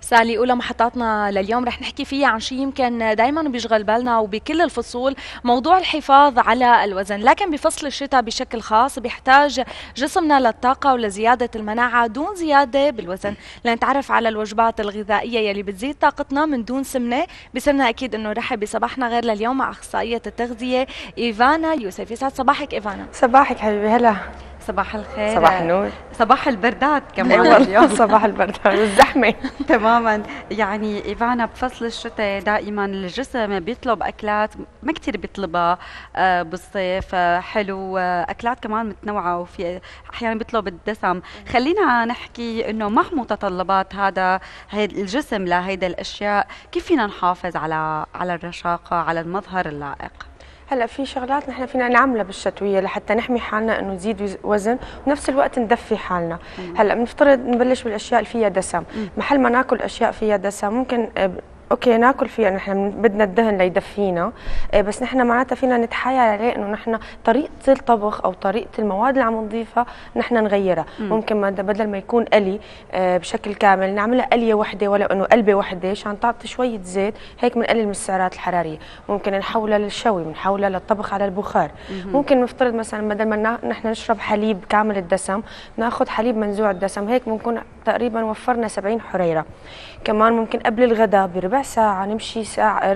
سالي، أولى محطاتنا لليوم رح نحكي فيها عن شيء يمكن دائما بيشغل بالنا وبكل الفصول، موضوع الحفاظ على الوزن، لكن بفصل الشتاء بشكل خاص بيحتاج جسمنا للطاقة ولزيادة المناعة دون زيادة بالوزن. لنتعرف على الوجبات الغذائية يلي بتزيد طاقتنا من دون سمنة. بسمنا أكيد إنه نرحب بصباحنا غير لليوم مع أخصائية التغذية إيفانا يوسف. يسعد صباحك إيفانا. صباحك حبيبي، هلا. صباح الخير. صباح النور. صباح البردات كمان اليوم. صباح البردات والزحمه. تماما. يعني إيفانا بفصل الشتاء دائما الجسم بيطلب اكلات ما كثير بيطلبها بالصيف، حلو، اكلات كمان متنوعه، وفي احيانا بيطلب الدسم. خلينا نحكي انه مع متطلبات هيدا الجسم لهيدا الاشياء، كيف فينا نحافظ على الرشاقه، على المظهر اللائق؟ هلا في شغلات نحن فينا نعملها بالشتويه لحتى نحمي حالنا انه نزيد وزن وبنفس الوقت ندفي حالنا. هلا بنفترض نبلش بالاشياء اللي فيها دسم، محل ما ناكل اشياء فيها دسم ممكن اوكي ناكل فيها، نحن بدنا الدهن ليدفينا، بس نحن معناتها فينا نتحايل عليه انه نحن طريقه الطبخ او طريقه المواد اللي عم نضيفها نحن نغيرها. ممكن بدل ما يكون قلي بشكل كامل نعملها قليه وحده، ولو انه قلبه وحده عشان تعطي شويه زيت، هيك بنقلل من السعرات الحراريه. ممكن نحولها للشوي، بنحولها للطبخ على البخار. ممكن نفترض مثلا بدل ما نحن نشرب حليب كامل الدسم ناخذ حليب منزوع الدسم، هيك بنكون تقريبا وفرنا 70 حريره. كمان ممكن قبل الغداء بربع ساعة نمشي ساعة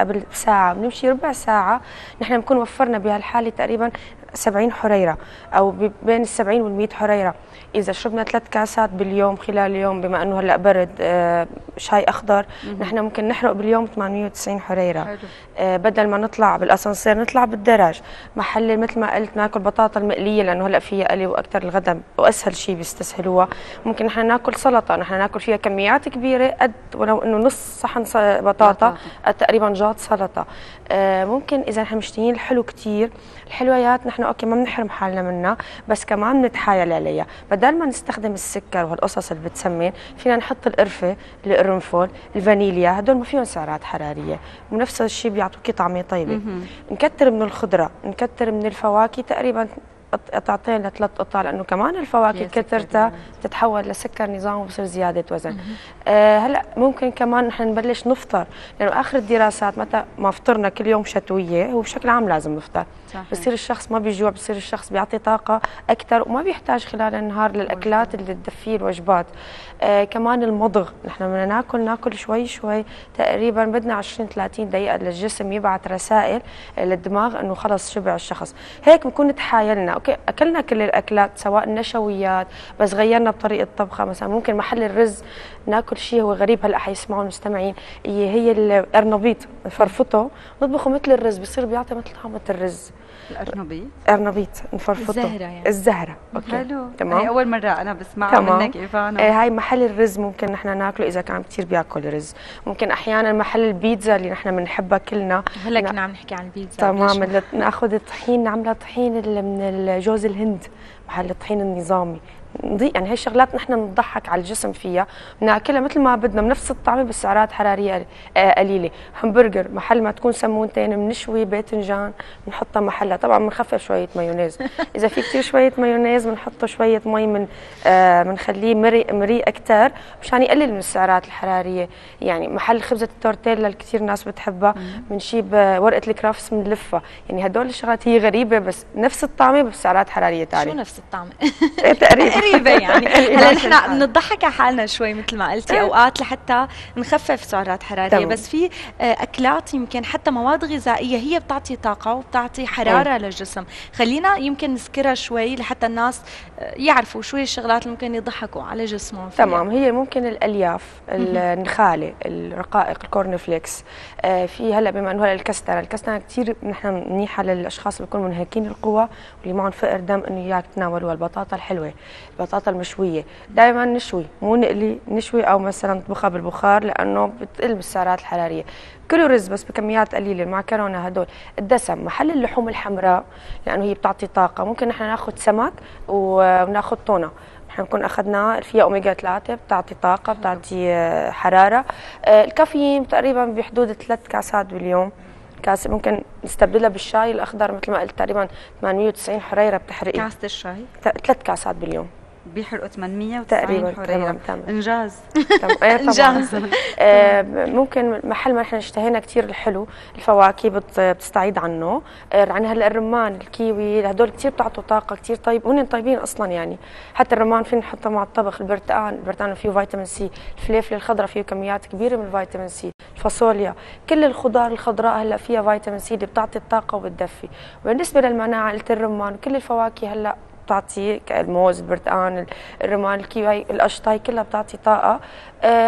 قبل ساعة بنمشي ربع ساعة، نحن بنكون وفرنا بهالحالة تقريبا 70 حريرة أو بين 70 وال100 حريرة. إذا شربنا 3 كاسات باليوم خلال اليوم، بما أنه هلا برد شاي أخضر، نحن ممكن نحرق باليوم 890 حريرة. بدل ما نطلع بالأسانسير نطلع بالدرج. محل مثل ما قلت ناكل بطاطا المقلية لأنه هلا فيها قلي وأكثر الغداء وأسهل شيء بيستسهلوها. ممكن نحن ناكل سلطة، نحن ناكل فيها كميات كبيرة قد ولو أنه نص صحن بطاطا تقريبا جات سلطة. ممكن إذا نحن مشتهيين الحلو كثير، الحلويات نحن اوكي ما بنحرم حالنا منها، بس كمان بنتحايل عليها. بدل ما نستخدم السكر وهالقصص اللي بتسمن، فينا نحط القرفه، القرنفل، الفانيليا، هدول ما فيهم سعرات حراريه ونفس الشيء بيعطوكي طعمه طيبه. نكتر من الخضره، نكتر من الفواكه، تقريبا قطعتين ل3 قطع، لانه كمان الفواكه كثرتها بتتحول لسكر نظام وبصير زياده وزن. هلا ممكن كمان نحن نبلش نفطر، لانه اخر الدراسات متى ما فطرنا كل يوم شتويه وبشكل عام لازم نفطر، بصير الشخص ما بيجوع، بصير الشخص بيعطي طاقه اكثر وما بيحتاج خلال النهار للاكلات اللي تدفيه الوجبات. كمان المضغ، نحن بدنا ناكل شوي شوي، تقريبا بدنا 20-30 دقيقه للجسم يبعث رسائل للدماغ انه خلص شبع الشخص. هيك بنكون تحايلنا، اوكي اكلنا كل الاكلات سواء النشويات بس غيرنا بطريقه طبخها. مثلا ممكن محل الرز ناكل شيء هو غريب هلا حيسمعوا المستمعين، هي الارنبيط، نفرفطه نطبخه مثل الرز بصير بيعطي مثل طعمه الرز. الارنبيط نفرفطه، الزهره يعني الزهره. اوكي حلو، تمام. هي اول مره انا بسمعها منك إيفانا. هاي محل الرز ممكن نحن ناكله اذا كان كثير بياكل رز. ممكن احيانا محل البيتزا اللي نحن بنحبها كلنا، هلا كنا عم نحكي عن البيتزا، تمام، ناخذ الطحين نعملها طحين من جوز الهند، محل الطحين النظامي. يعني هي الشغلات نحن نضحك على الجسم فيها، بناكلها مثل ما بدنا بنفس الطعم بسعرات حراريه قليله. همبرجر محل ما تكون سمونتين بنشوي باذنجان بنحطها محلها، طبعا بنخفف شويه مايونيز، اذا في كثير شويه مايونيز بنحطه شويه مي من بنخليه مريء اكثر مشان يقلل من السعرات الحراريه. يعني محل خبزه التورتيلا اللي كثير ناس بتحبها، بنشيب ورقه الكرافس بنلفها. يعني هدول الشغلات هي غريبه بس نفس الطعمه بسعرات حراريه عاليه. شو نفس الطعمه؟ تقريبا يعني هلا نحن بنضحك على حالنا شوي مثل ما قلتي اوقات لحتى نخفف سعرات حراريه. بس في اكلات يمكن حتى مواد غذائيه هي بتعطي طاقه وبتعطي حراره للجسم، خلينا يمكن نذكرها شوي لحتى الناس يعرفوا شو هي الشغلات اللي ممكن يضحكوا على جسمهم. تمام، هي ممكن الالياف، النخاله، الرقائق، الكورن فليكس. في هلا بما انه هلا الكستنه كثير نحن منيحه للاشخاص اللي بيكونوا منهكين القوى واللي معهم فقر دم انه اياك تناولوها. البطاطا الحلوه، البطاطا المشويه دائما نشوي مو نقلي، نشوي او مثلا نطبخها بالبخار لانه بتقل بالسعرات الحراريه. كله رز بس بكميات قليله، المعكرونه، هدول الدسم. محل اللحوم الحمراء لانه هي بتعطي طاقه، ممكن نحن ناخذ سمك وناخذ تونه، حنكون اخذنا فيها اوميجا 3 بتعطي طاقه بتعطي حراره. الكافيين تقريبا بحدود 3 كاسات باليوم، كاسه ممكن نستبدلها بالشاي الاخضر مثل ما قلت، تقريبا 890 حريره بتحرقي. كاسه الشاي 3 كاسات باليوم. بيحرقوا 800 تقريبا حريه. انجاز. انجاز. ممكن محل ما احنا اشتهينا كثير الحلو، الفواكه بتستعيد عنه، عندنا هلا الرمان، الكيوي، هدول كثير بتعطوا طاقه، كثير طيب، وهن طيبين اصلا يعني، حتى الرمان فينا نحطه مع الطبخ، البرتقال، البرتقال فيه فيتامين سي، الفليفل الخضراء فيه كميات كبيره من الفيتامين سي، الفاصوليا، كل الخضار الخضراء هلا فيها فيتامين سي اللي بتعطي الطاقه وبتدفي، وبالنسبه للمناعه قلت الرمان، كل الفواكه هلا بتعطي الموز، البرتقان، الرمان، الكيوي، القشطه، هي كلها بتعطي طاقه.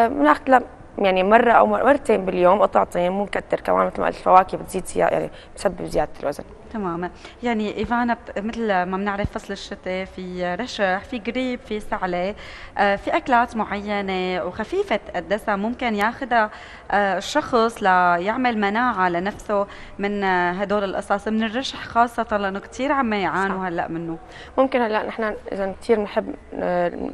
بناخذ يعني مره او مرتين باليوم قطعتين، مو مكتر كمان مثل ما قلت، الفواكه بتزيد يعني بتسبب زياده الوزن. تماما. يعني ايفانا مثل ما بنعرف فصل الشتاء في رشح، في قريب، في سعله، في اكلات معينه وخفيفه الدسم ممكن ياخذها الشخص ليعمل مناعه لنفسه من هدول القصص، من الرشح خاصه لانه كثير عم يعانوا هلا منه. ممكن هلا نحن اذا كثير بنحب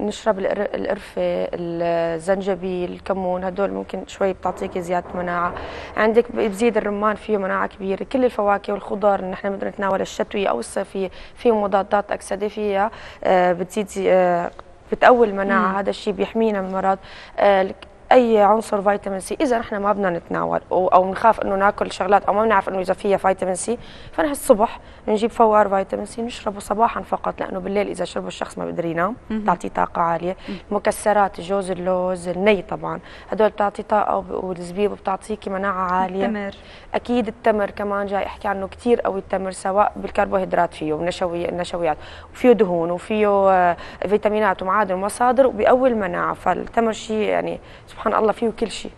نشرب القرفه، الزنجبيل، الكمون، هدول ممكن شوي بتعطيكي زياده مناعه. عندك بتزيد الرمان فيه مناعه كبيره، كل الفواكه والخضار اللي نحن بنقدر نتناولها الشتويه او الصيفيه فيه مضادات اكسده، بتزيد بتقوي المناعه. هذا الشيء بيحمينا من مرض اي عنصر فيتامين سي. اذا نحن ما بدنا نتناول او نخاف انه ناكل شغلات او ما بنعرف انه اذا فيها فيتامين سي، فنحن الصبح بنجيب فوار فيتامين سي نشربه صباحا فقط، لانه بالليل اذا شربه الشخص ما بيقدر ينام، بتعطيه طاقه عاليه. مكسرات، جوز اللوز، الني طبعا، هدول بتعطي طاقه، والزبيب بتعطيكي مناعه عاليه. التمر اكيد، التمر كمان جاي احكي عنه كثير قوي، التمر سواء بالكربوهيدرات فيه والنشويات، وفيه دهون وفيه فيتامينات ومعادن ومصادر، وبيقوي المناعه، فالتمر شيء يعني سبحان الله فيه كل شيء.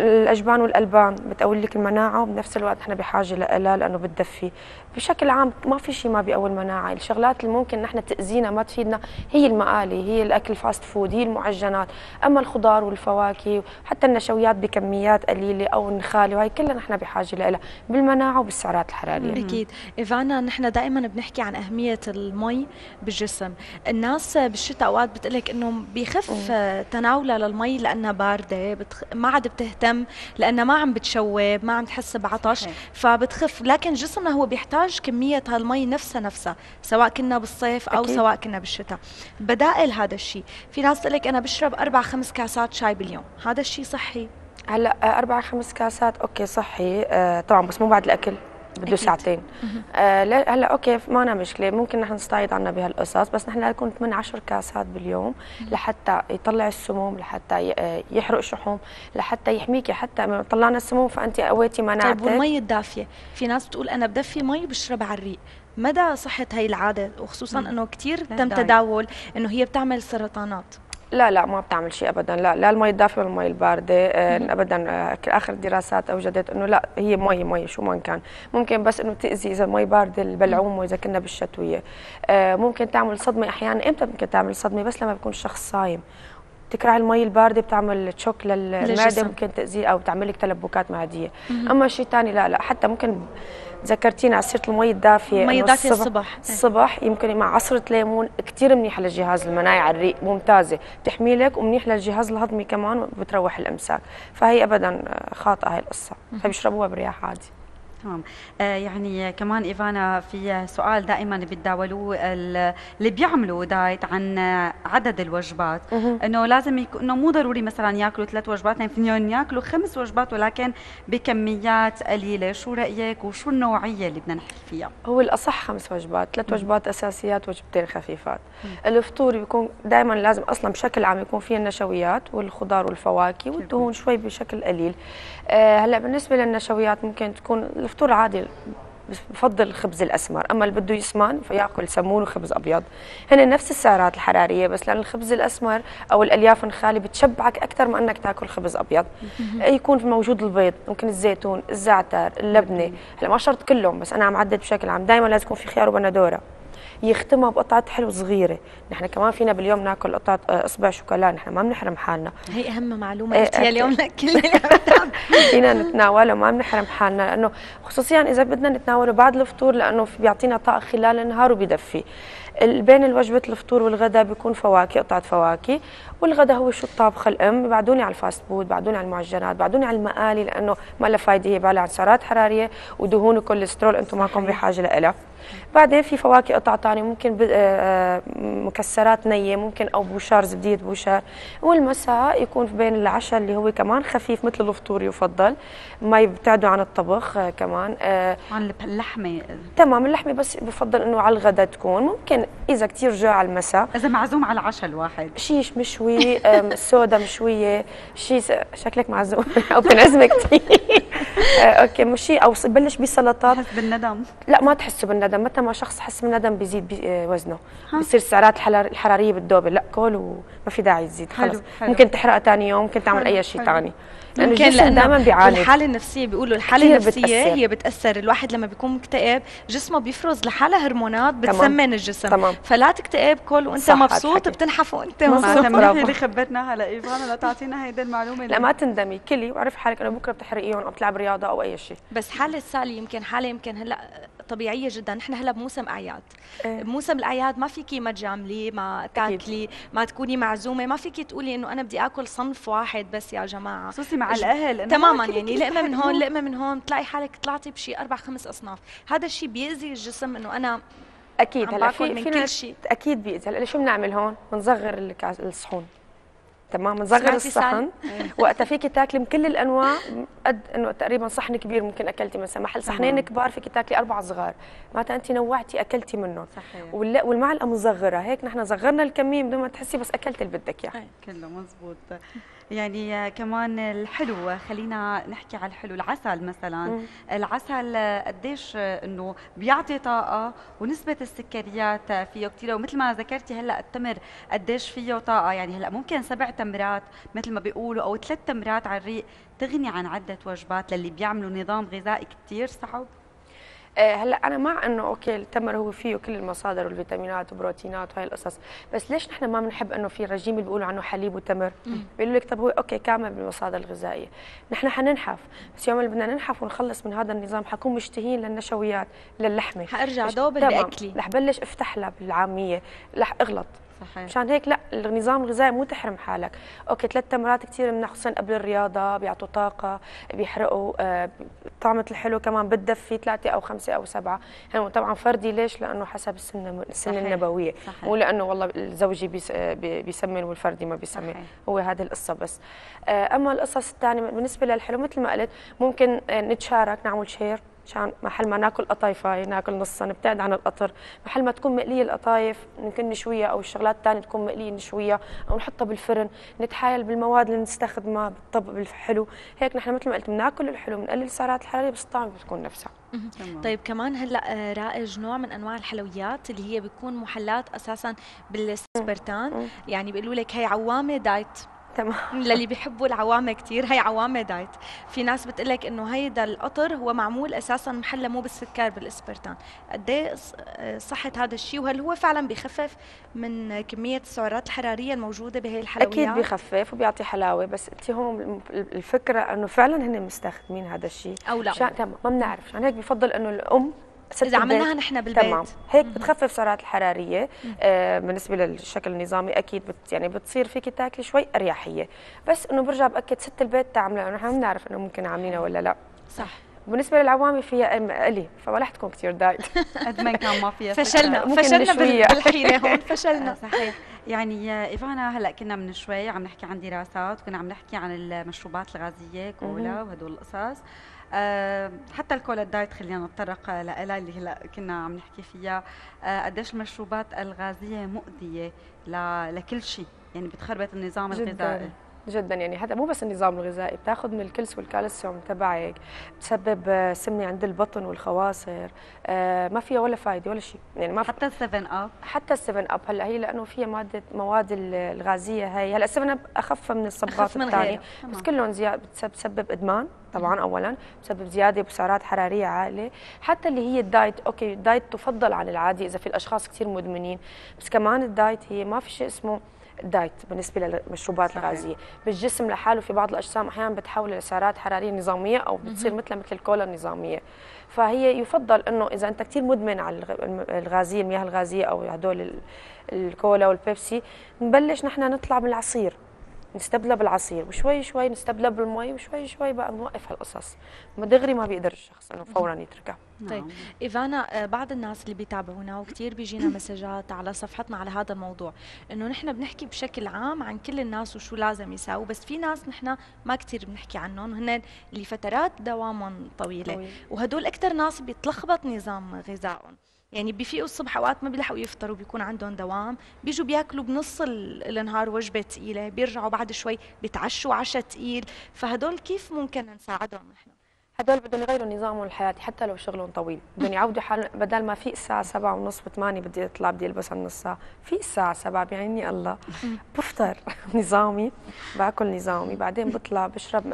الاجبان والالبان بتقوي لك المناعه، وبنفس الوقت احنا بحاجه لها لانه بتدفي. بشكل عام ما في شيء ما بيقوي المناعه، الشغلات اللي ممكن نحن تاذينا ما تفيدنا هي المقالي، هي الاكل الفاست فود، هي المعجنات، اما الخضار والفواكه وحتى النشويات بكميات قليله او النخاله، وهي كلها نحن بحاجه لها بالمناعه وبالسعرات الحراريه. اكيد. ايفانا نحن دائما بنحكي عن اهميه المي بالجسم، الناس بالشتاء اوقات بتقلك انه بيخف تناولها للمي لانها بارده، ما عاد بتهتم لانها ما عم بتشوب، ما عم تحس بعطش فبتخف، لكن جسمنا هو بيحتاج كمية هالمي نفسها سواء كنا بالصيف أو أكيد. سواء كنا بالشتاء. بدائل هذا الشيء، في ناس تقلك أنا بشرب 4-5 كاسات شاي باليوم، هذا الشيء صحي؟ هلا 4-5 كاسات أوكي صحي طبعا، بس مو بعد الأكل، بده ساعتين. هلا اوكي ما أنا مشكله، ممكن نحن نستعيد عنا بهالقصص، بس نحن لازم 8-10 كاسات باليوم لحتى يطلع السموم، لحتى يحرق الشحوم، لحتى يحميكي، حتى طلعنا السموم فانت قويتي مناعتك. طيب والمي الدافيه، في ناس بتقول انا بدفي مي بشربها على الريق، مدى صحه هي العاده وخصوصا انه كثير تم تداول انه هي بتعمل سرطانات؟ لا ما بتعمل شيء ابدا، لا المي الدافئه ولا المي البارده ابدا. اخر دراسات اوجدت انه لا، هي مي شو ما كان، ممكن بس انه تاذي اذا المي بارده البلعوم، واذا كنا بالشتويه ممكن تعمل صدمه احيانا. امتى ممكن تعمل صدمه؟ بس لما بيكون الشخص صايم، تكرع المي البارده بتعمل تشوك للمعده، ممكن تاذيه او تعمل لك تلبكات معديه. اما شيء ثاني لا حتى ممكن ذكرتيني على سيره المي الدافيه، المي الدافيه الصبح يمكن مع عصره ليمون، كثير منيحه للجهاز المناعي على الريق، ممتازه، بتحمي لك ومنيح للجهاز الهضمي كمان، بتروح الامساك، فهي ابدا خاطئه هي القصه، فبيشربوها برياح عادي. تمام. يعني كمان ايفانا في سؤال دائما بيتداولوه اللي بيعملوا دايت عن عدد الوجبات، انه لازم يكون انه مو ضروري مثلا ياكلوا 3 وجبات، يعني فيهم ياكلوا 5 وجبات ولكن بكميات قليله، شو رايك وشو النوعيه اللي بدنا نحكي فيها؟ هو الاصح 5 وجبات، 3 وجبات اساسيات و2 خفيفات. الفطور بيكون دائما لازم اصلا بشكل عام يكون فيه النشويات والخضار والفواكه والدهون شوي بشكل قليل. هلا بالنسبه للنشويات ممكن تكون الفطور عادي، بس بفضل الخبز الاسمر، اما اللي بده يسمن فياكل سمون وخبز ابيض، هن نفس السعرات الحراريه، بس لان الخبز الاسمر او الالياف الخاليه بتشبعك اكثر ما انك تاكل خبز ابيض. يكون موجود البيض، ممكن الزيتون، الزعتر، اللبنه، هلا ما شرط كلهم بس انا عم عدد بشكل عام، دائما لازم يكون في خيار وبندوره، يختمها بقطعه حلو صغيره. نحن كمان فينا باليوم ناكل قطعه اصبع شوكولا، نحن ما بنحرم حالنا، هي اهم معلومه قلتيها اليوم لكل فينا نتناوله وما بنحرم حالنا، لانه خصوصيا اذا بدنا نتناوله بعد الفطور لانه بيعطينا طاقه خلال النهار وبيدفي. بين وجبه الفطور والغداء بيكون فواكه، قطعه فواكه، والغداء هو شو الطابخه الام. بعدوني على الفاست فود، بعدوني على المعجنات، بعدوني على المقالي، لانه ما لها فايده، هي عباره عن سعرات حراريه ودهون وكوليسترول انتم معكم بحاجه لها. بعدين في فواكه قطع ثانيه، ممكن مكسرات نيه، ممكن او بوشار، زبديه بوشار. والمساء يكون بين العشاء اللي هو كمان خفيف مثل الفطور، يفضل ما يبتعدوا عن الطبخ كمان. عن اللحمه تمام، اللحمه بس بفضل انه على الغداء تكون، ممكن اذا كثير جاع المساء، اذا معزوم على العشاء الواحد شيء مشوي، سودا مشويه، شيء شكلك معزوم او بتنعزمي كثير اوكي مشي، او بلش بسلطات. حس بالندم؟ لا ما تحسوا بالندم، متى ما شخص حس بالندم بيزيد وزنه، بصير السعرات الحراريه بالدوبل، لا كل وما في داعي تزيد خلص. ممكن تحرقها ثاني يوم، ممكن تعمل اي شيء ثاني، لانه الجسم دائما بيعالج. الحاله النفسيه، بيقولوا الحاله النفسيه هي بتاثر. الواحد لما بيكون مكتئب جسمه بيفرز لحالها هرمونات بتسمن الجسم. تمام. فلا تكتئب كل وانت مبسوط، بتنحف وانت مبسوط. اللي خبرتنا هلا ايفانا، لا تعطينا هيدي المعلومه. لا ما تندمي، كلي وعرفي حالك انه بكره بتحرقيهم او بتلعب رياضه او اي شيء. بس حاله سالي يمكن حاله يمكن هلا طبيعيه جدا، نحن هلا بموسم اعياد. بموسم الاعياد ما فيكي ما تجاملي، ما تاكلي، ما تكوني معزومه، ما فيكي تقولي انه انا بدي اكل صنف واحد بس يا جماعه، خصوصي مع الاهل تماما. يعني لقمه من هون لقمه من هون، بتلاقي حالك طلعتي بشي 4-5 اصناف. هذا الشيء بيأذي الجسم انه انا اكيد هلا في كل شيء اكيد بيأذي. هلا شو بنعمل هون؟ بنصغر الصحون تمام، بنصغر الصحن وقتها فيكي تاكلي من كل الانواع، قد انه تقريبا صحن كبير ممكن اكلتي مثلا محل صحنين كبار فيكي تاكلي 4 صغار، معناتها انت نوعتي اكلتي منهم. صحيح. والمعلقه مصغره، هيك نحن صغرنا الكميه بدون ما تحسي، بس اكلت اللي بدك اياه. كله مزبوط. يعني كمان الحلو، خلينا نحكي على الحلو. العسل مثلا، العسل قديش انه بيعطي طاقه، ونسبه السكريات فيه كثيره، ومثل ما ذكرتي هلا التمر قديش فيه طاقه. يعني هلا ممكن 7 تمرات مثل ما بيقولوا، او 3 تمرات على الريق تغني عن عده وجبات للي بيعملوا نظام غذائي كثير صعب. هلا انا مع انه اوكي التمر هو فيه كل المصادر والفيتامينات وبروتينات وهي القصص، بس ليش نحن ما بنحب انه في رجيم اللي بيقولوا عنه حليب وتمر؟ بيقولوا لك طب هو اوكي كامل بالمصادر الغذائيه، نحن حننحف، بس يوم اللي بدنا ننحف ونخلص من هذا النظام حكون مشتهين للنشويات، للحمه، حارجع دوب باكلي، رح بلش افتح لها بالعاميه، رح اغلط. صحيح. مشان هيك لا، النظام الغذائي مو تحرم حالك. اوكي 3 تمرات كثير منها، خصوصا قبل الرياضه بيعطوا طاقه، بيحرقوا طعمه الحلو كمان بتدفي 3 أو 5 أو 7. يعني طبعا فردي، ليش؟ لانه حسب السن النبويه، مو لانه والله زوجي بيسمن والفردي ما بيسمن. صحيح. هو هذه القصه بس. اما القصص الثانيه بالنسبه للحلو مثل ما قلت، ممكن نتشارك، نعمل شير مشان محل ما ناكل قطايفاي ناكل نصها، نبتعد عن القطر، محل ما تكون مقليه القطايف ممكن نشويها، او الشغلات الثانيه تكون مقليه نشويها او نحطها بالفرن، نتحايل بالمواد اللي بنستخدمها بالطبق الحلو. هيك نحن مثل ما قلت بناكل الحلو، بنقلل السعرات الحراريه، بس الطعم بتكون نفسها. طيب كمان هلا رائج نوع من انواع الحلويات اللي هي بتكون محلات اساسا بالسبرتان، يعني بيقولوا لك هي عوامه دايت. تمام. للي بيحبوا العوامه كثير، هي عوامه دايت. في ناس بتقول لك انه هيدا القطر هو معمول اساسا محله مو بالسكر، بالاسبرتان. قد ايه صحه هذا الشيء؟ وهل هو فعلا بخفف من كميه السعرات الحراريه الموجوده بهي الحلويات؟ اكيد بخفف وبيعطي حلاوه، بس انت هون الفكره انه فعلا هن مستخدمين هذا الشيء او لا؟ تمام، ما بنعرف، عشان هيك بفضل انه الام إذا عملناها نحن بالبيت. تمام. هيك بتخفف سعرات الحرارية. بالنسبة للشكل النظامي أكيد يعني بتصير فيك تاكلي شوي أريحية، بس إنه برجع بأكد ست البيت تعملها، لأنه نحن ما بنعرف إنه ممكن عاملينها ولا لا. صح. بالنسبة للعوامي فيها قلي، فما رح تكون كثير دايت قد ما كان ما فيها. فشلنا بالحيلة هون، فشلنا. صحيح. يعني إيفانا هلا كنا من شوي عم نحكي عن دراسات، وكنا عم نحكي عن المشروبات الغازية، كولا وهدول القصص. حتى الكولا دايت خلينا نتطرق لها اللي هلا كنا عم نحكي فيها. قديش المشروبات الغازيه مؤذيه لكل شيء، يعني بتخربط النظام الغذائي جدا. يعني هذا مو بس النظام الغذائي، بتاخذ من الكلس والكالسيوم تبعك، بتسبب سمنه عند البطن والخواصر، ما فيها ولا فايده ولا شيء. يعني ما حتى ال7 اب، حتى ال7 اب هلا هي لانه فيها مواد الغازيه. هي هلا ال7 اب اخف من الصبغات الثانيه، بس كلهم بتسبب ادمان طبعا. اولا بسبب زياده بسعرات حراريه عاليه، حتى اللي هي الدايت. اوكي الدايت تفضل عن العادي اذا في الاشخاص كثير مدمنين، بس كمان الدايت هي ما في شيء اسمه دايت بالنسبه للمشروبات صحيح. الغازيه، بالجسم لحاله في بعض الاجسام احيانا بتحول لسعرات حراريه نظاميه او بتصير مثل الكولا النظاميه، فهي يفضل انه اذا انت كثير مدمن على الغازيه المياه الغازيه او هدول الكولا والبيبسي نبلش نحن نطلع بالعصير، نستبدله بالعصير وشوي شوي نستبدله بالمي وشوي شوي بقى نوقف هالقصص، دغري ما بيقدر الشخص انه فورا يتركها. طيب إيفانا، بعض الناس اللي بيتابعونا وكثير بيجينا مسجات على صفحتنا على هذا الموضوع، انه نحن بنحكي بشكل عام عن كل الناس وشو لازم يساووا، بس في ناس نحن ما كثير بنحكي عنهم، هن اللي فترات دوامهم طويله وهدول اكثر ناس بيتلخبط نظام غذائهم، يعني بيفيقوا الصبح اوقات ما بيلحقوا يفطروا، بيكون عندهم دوام، بيجوا بياكلوا بنص النهار وجبه ثقيله، بيرجعوا بعد شوي بيتعشوا عشاء ثقيل، فهدول كيف ممكن نساعدهم نحن؟ هدول بدهم يغيروا نظامهم الحياتي حتى لو شغلهم طويل، بدهم يعودوا حالهم، بدل ما في الساعة 7:30 و8 بدي اطلع بدي البس هالنص ساعة، في الساعة 7 بعيني الله بفطر نظامي، باكل نظامي، بعدين بطلع بشرب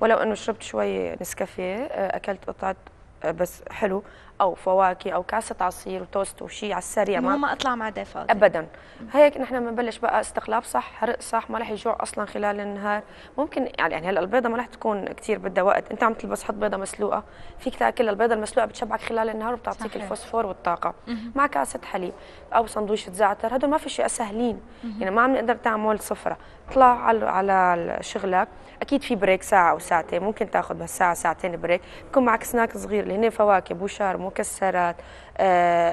ولو انه شربت شوي نسكافيه، اكلت قطعة بس حلو او فواكه او كاسه عصير وتوست وشي على السريع، ما اطلع مع دافئ ابدا. هيك نحن بنبلش بقى استقلاب صح، حرق صح، ما رح يجوع اصلا خلال النهار. ممكن يعني هلا البيضه ما رح تكون كثير بدها وقت، انت عم تلبس حط بيضه مسلوقه، فيك تاكل البيضه المسلوقه بتشبعك خلال النهار وبتعطيك صحيح. الفوسفور والطاقه مع كاسه حليب او سندويشه زعتر، هدول ما في شيء سهلين يعني ما عم نقدر تعمل صفره. اطلع على شغلك، اكيد في بريك ساعه او ساعتين، ممكن تاخذ بهالساعه ساعتين بريك، بكون معك سناك صغير اللي هن فواكه بوشار مكسرات،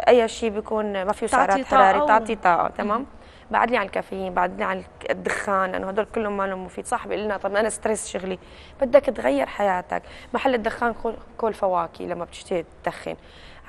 اي شيء بيكون ما فيه سعرات حراريه تعطي طاقه، تمام. بعدني عن الكافيين، بعدني عن الدخان، لانه هدول كلهم ما لهم مفيد. صاحبي قال لنا طب انا ستريس شغلي، بدك تغير حياتك، محل الدخان كل فواكه لما بتشتهي تدخن.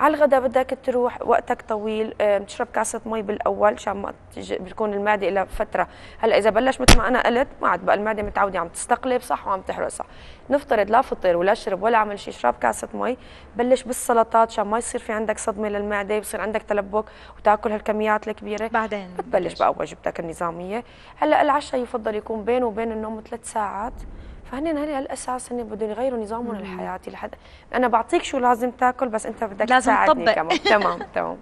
على الغداء بدك تروح وقتك طويل، بتشرب كاسه مي بالاول عشان ما بتكون المعده لها فتره. هلا اذا بلش مثل ما انا قلت ما عاد بقى المعده متعوده عم تستقلب صح وعم تحرق صح. نفترض لا فطر ولا شرب ولا عمل شيء، اشرب كاسه مي، بلش بالسلطات عشان ما يصير في عندك صدمه للمعده، بصير عندك تلبك وتاكل هالكميات الكبيره. بعدين بتبلش بقى وجبتك النظاميه. هلا العشاء يفضل يكون بينه وبين النوم 3 ساعات، فهنن هالاساس هن بدهم يغيروا نظامهم الحياتي لحد انا بعطيك شو لازم تاكل بس انت بدك تساعدني كمان. تمام.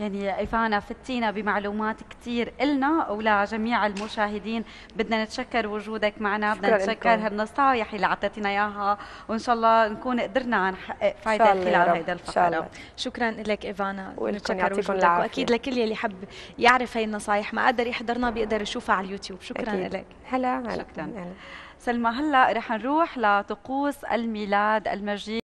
يعني إيفانا فتينا بمعلومات كثير إلنا ولجميع المشاهدين، بدنا نتشكر وجودك معنا، بدنا نتشكر هالنصائح اللي عطيتينا اياها، وان شاء الله نكون قدرنا نحقق فائده خلال هيدا الفقره. شكرا لك إيفانا، ونتشكر وجودك، واكيد لكل يلي حب يعرف هي النصائح ما قدر يحضرنا بيقدر يشوفها على اليوتيوب. شكرا لك. هلا شكرا. سلمى، هلا رح نروح لطقوس الميلاد المجيد.